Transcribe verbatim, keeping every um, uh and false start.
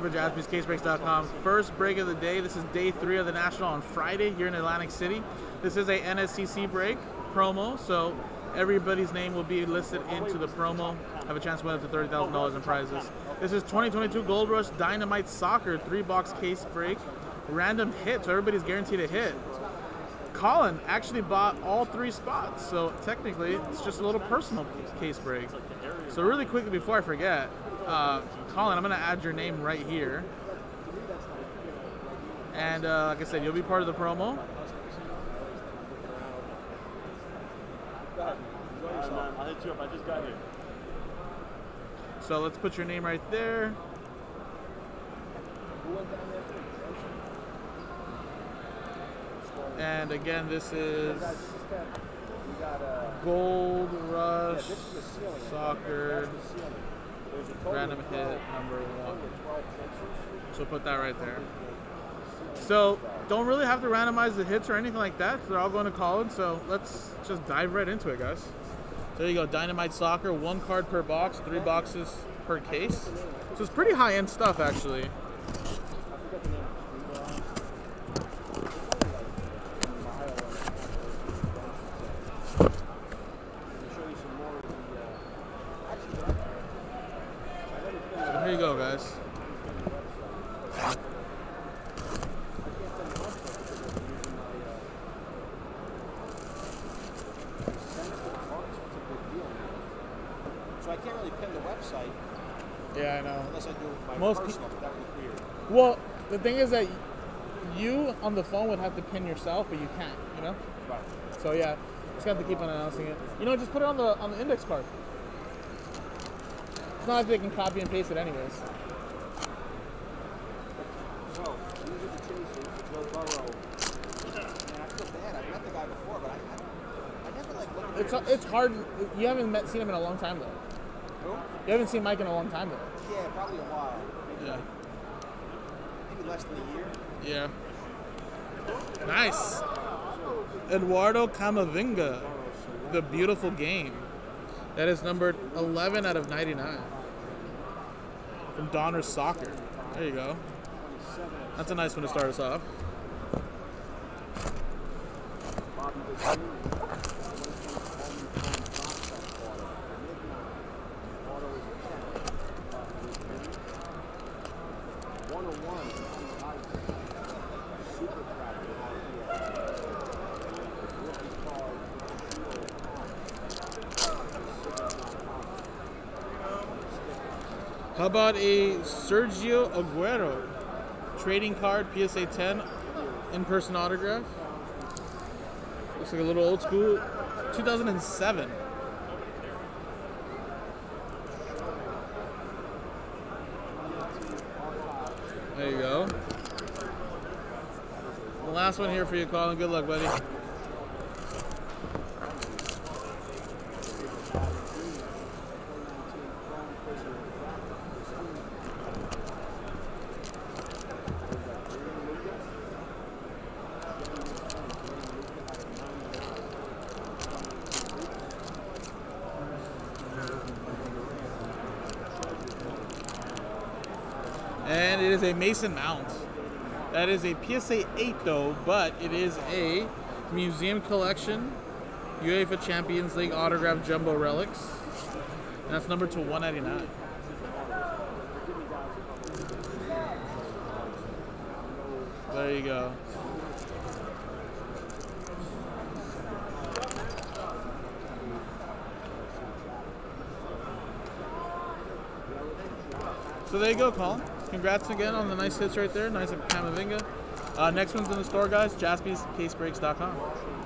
For Jaspys Case Breaks dot com. First break of the day. This is day three of the National on Friday here in Atlantic City. This is a N S C C break promo, so everybody's name will be listed into the promo. Have a chance to win up to thirty thousand dollars in prizes. This is twenty twenty-two Gold Rush Dynamite Soccer three box case break. Random hit, so everybody's guaranteed a hit. Colin actually bought all three spots, so technically it's just a little personal case break. So really quickly before I forget, Uh, Colin, I'm going to add your name right here. And uh, like I said, you'll be part of the promo. So let's put your name right there. And again, this is Gold Rush Soccer. Random hit number one. So put that right there. So don't really have to randomize the hits or anything like that. They're all going to college. So let's just dive right into it, guys. There you go. Dynamite Soccer. One card per box. Three boxes per case. So it's pretty high-end stuff, actually. There you go, guys. So I can't really pin the website. Yeah, I know. Unless I do it my most personal, but that would be weird. Well, the thing is that you on the phone would have to pin yourself, but you can't, you know? Right. So yeah, just have to keep on announcing it. You know, just put it on the on the index card. It's not like they can copy and paste it anyways. So, these are the chases, Joe Burrow. Man, I feel bad. I've met the guy before, but I, I, I never like looked at it's, his. It's hard. You haven't met, seen him in a long time, though. Who? You haven't seen Mike in a long time, though. Yeah, probably a while. Maybe, yeah. Like, maybe less than a year. Yeah. Nice. Eduardo Camavinga. The beautiful game. That is numbered eleven out of ninety-nine from Donner Soccer. There you go. That's a nice one to start us off. How about a Sergio Aguero trading card, P S A ten, in-person autograph? Looks like a little old school, two thousand seven. There you go. The last one here for you, Colin. Good luck, buddy. And it is a Mason Mount. That is a P S A eight though, but it is a Museum Collection UEFA Champions League autograph jumbo relics. And that's numbered to one ninety-nine. There you go. So there you go, Colin. Congrats again on the nice hits right there. Nice of Camavinga. Uh, next one's in the store, guys. Jaspys Case Breaks dot com.